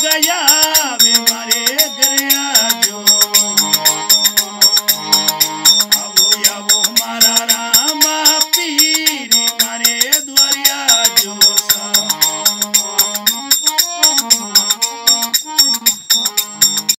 Yeah, yeah.